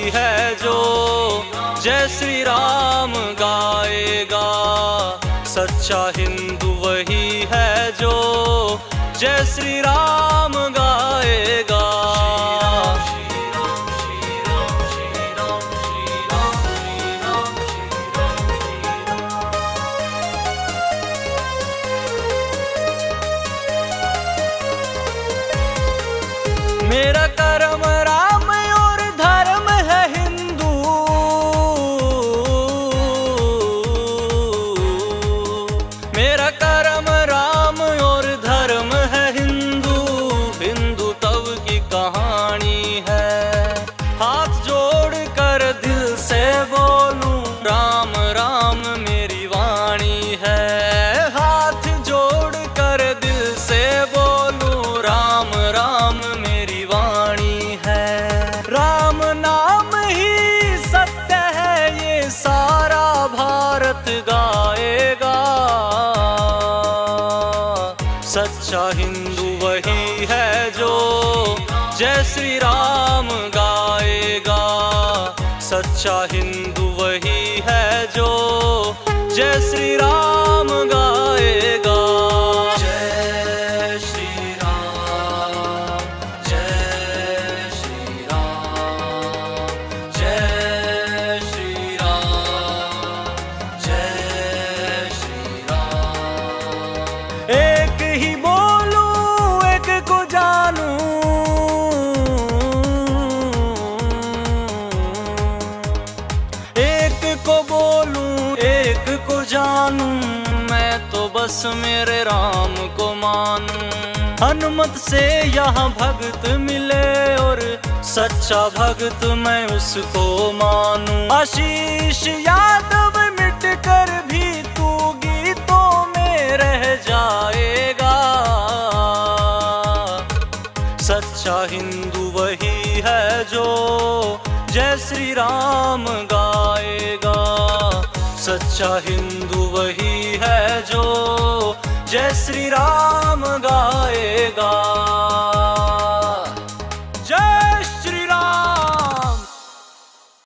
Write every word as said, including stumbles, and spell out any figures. कोई है जो जय श्री राम गाएगा, सच्चा हिंदू वही है जो जय श्री राम गाएगा। मेरा कर्म राम और धर्म है हिंदू, मेरा कर्म राम और धर्म है हिंदू। हिंदू तब की कहानी है, हाथ जोड़ कर दिल से बोलूं राम राम मेरी वाणी है। हाथ जोड़ कर दिल से बोलूं राम राम गाएगा, सच्चा हिंदू वही है जो जय श्री राम गाएगा, सच्चा हिंदू वही है जो जय श्री राम गाएगा। जय श्री राम, जय श्री राम, जय श्री राम, जय को जानूं मैं तो बस मेरे राम को मानूं। हनुमत से यहाँ भगत मिले और सच्चा भगत मैं उसको मानूं। आशीष यादव मिट कर भी तू गीतों में रह जाएगा, सच्चा हिंदू वही है जो जय श्री राम गाएगा, सच्चा हिंदू वही है जो जय श्री राम गाएगा।